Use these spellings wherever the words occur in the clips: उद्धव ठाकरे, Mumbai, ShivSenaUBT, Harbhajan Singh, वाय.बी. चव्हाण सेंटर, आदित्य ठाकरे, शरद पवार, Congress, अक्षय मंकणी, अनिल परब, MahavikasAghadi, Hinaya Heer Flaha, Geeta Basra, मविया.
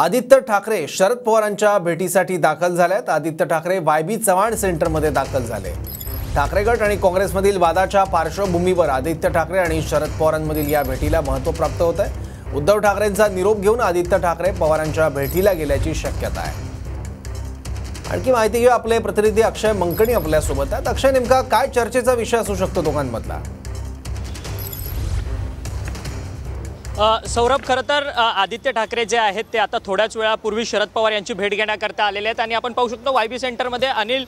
आदित्य ठाकरे शरद पवारांच्या भेटीसाठी दाखल झालेत। आदित्य ठाकरे वाय.बी. चव्हाण सेंटरमध्ये दाखल झाले। ठाकरे गट आणि काँग्रेसमधील वादाच्या पार्श्वभूमीवर आदित्य ठाकरे आणि शरद पवारांमधील या भेटीला महत्त्व प्राप्त होत आहे। उद्धव ठाकरेंचा निरोप घेऊन आदित्य ठाकरे पवारांच्या भेटीला गेल्याची शक्यता आहे। आणखी माहिती घेऊ, आपले प्रतिनिधी अक्षय मंकणी आपल्या सोबत आहेत। अक्षय, नेमका काय चर्चेचा विषय असू शकतो दोघांमधला? सौरभ, खरं तर आदित्य ठाकरे जे आहेत ते आता थोड्याच वेळापूर्वी शरद पवार यांची भेट घेण्याकरता आलेले आहेत आणि आपण पाहू शकतो वाय.बी. सेंटरमध्ये अनिल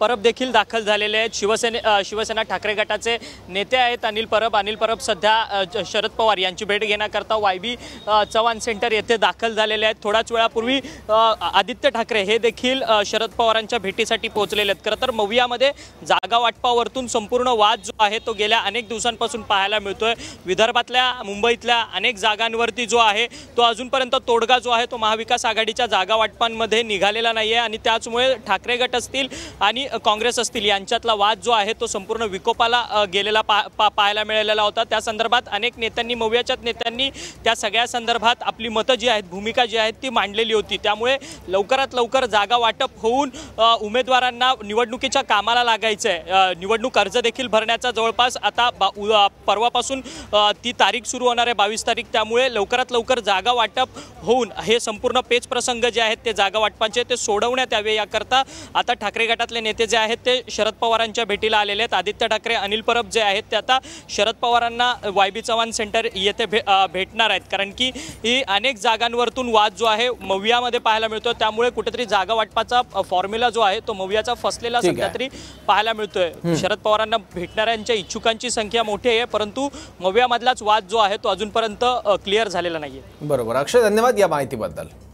परब देखील दाखल झालेले आहेत। शिवसेना ठाकरे गटाचे नेते आहेत अनिल परब सध्या शरद पवार यांची भेट घेण्याकरता वाय.बी. चव्हाण सेंटर येथे दाखल झालेले आहेत। थोड्याच वेळापूर्वी आदित्य ठाकरे हे देखील शरद पवारांच्या भेटीसाठी पोहोचलेले आहेत। खरं तर मवियामध्ये जागा वाटपावरतून संपूर्ण वाद जो आहे तो गेल्या अनेक दिवसांपासून पाहायला मिळतोय। विदर्भातल्या, मुंबईतल्या अनेक जागांवरती जो आहे तो अजूनपर्यंत तोडगा जो आहे तो महाविकास आघाडीच्या जागा वाटपांमध्ये निघालेला नाही आहे आणि त्याचमुळे ठाकरे गट असतील आणि काँग्रेस असतील यांच्यातला वाद जो आहे तो संपूर्ण विकोपाला गेलेला पाहायला मिळालेला होता। त्या संदर्भात अनेक नेत्यांनी, मवियाच्याच नेत्यांनी त्या सगळ्या संदर्भात आपली मतं जी आहेत, भूमिका जी आहेत ती मांडलेली होती। त्यामुळे लवकरात लवकर जागा वाटप होऊन उमेदवारांना निवडणुकीच्या कामाला लागायचं आहे। निवडणूक अर्ज देखील भरण्याचा जवळपास आता परवापासून ती तारीख सुरू होणार आहे, 22 तारीख। त्यामुळे लवकरात लवकर जागा वाटप होऊन हे संपूर्ण पेच प्रसंग जे आहेत ते जागा वाटपांचे ते सोडवण्यात यावे याकरता आता ठाकरे गटातले नेते जे आहेत ते शरद पवारांच्या भेटीला आलेले आहेत। आदित्य ठाकरे, अनिल परब जे आहेत ते आता शरद पवारांना वाय.बी. चव्हाण सेंटर येथे भेटणार आहेत, कारण की ही अनेक जागांवरतून वाद जो आहे मवियामध्ये पाहायला मिळतो। त्यामुळे कुठेतरी जागा वाटपाचा फॉर्म्युला जो आहे तो मवियाचा फसलेला सध्या तरी पाहायला मिळतोय। शरद पवारांना भेटणाऱ्यांच्या इच्छुकांची संख्या मोठी आहे, परंतु मवियामधलाच वाद जो आहे तो अजूनपर्यंत क्लियर झालेला नाहीये। बरोबर अक्षय, धन्यवाद या माहितीबद्दल।